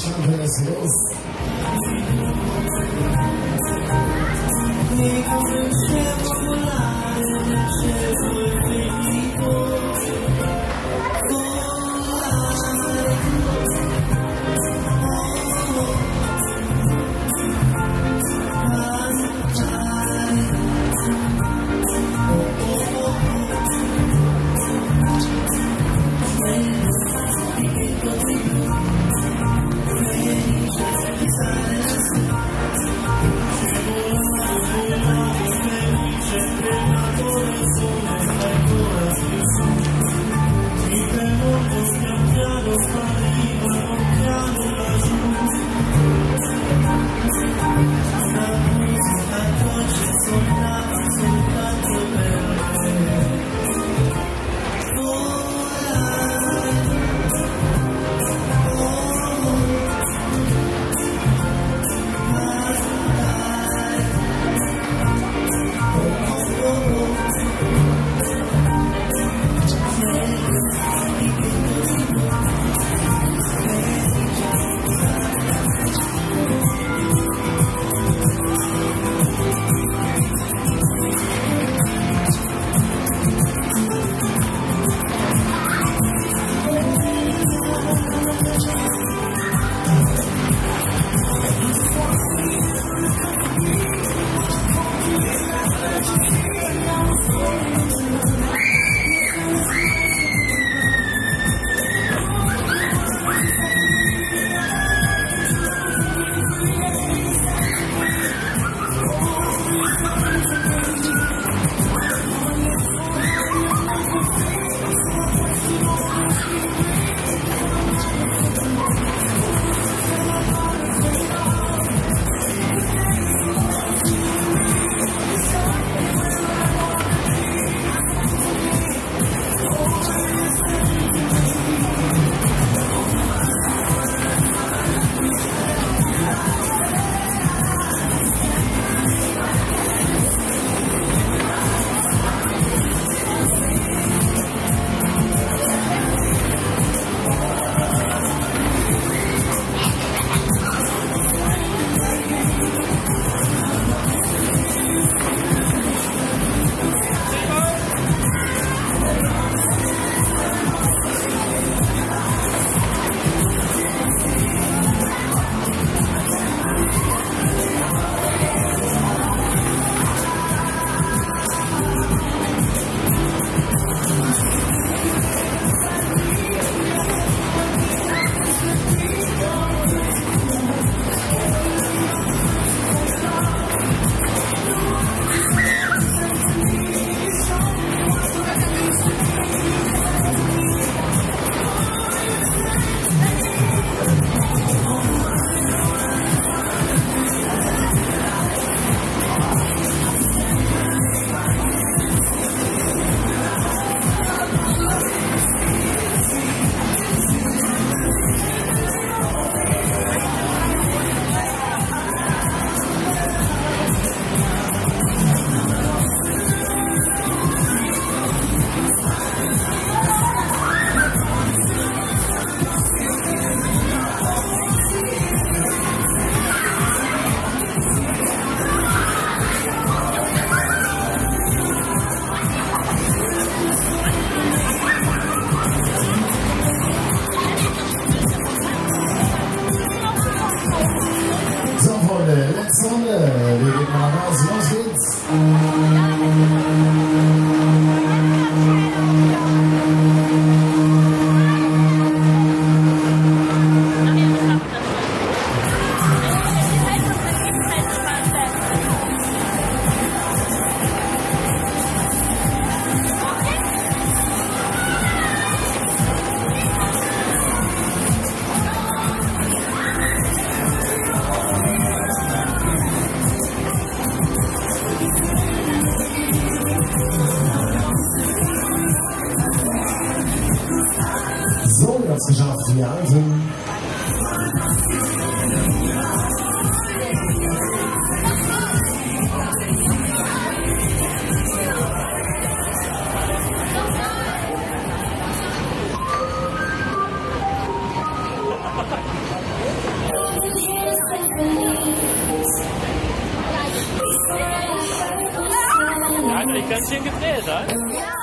schon wieder was pretty convincing it is, huh?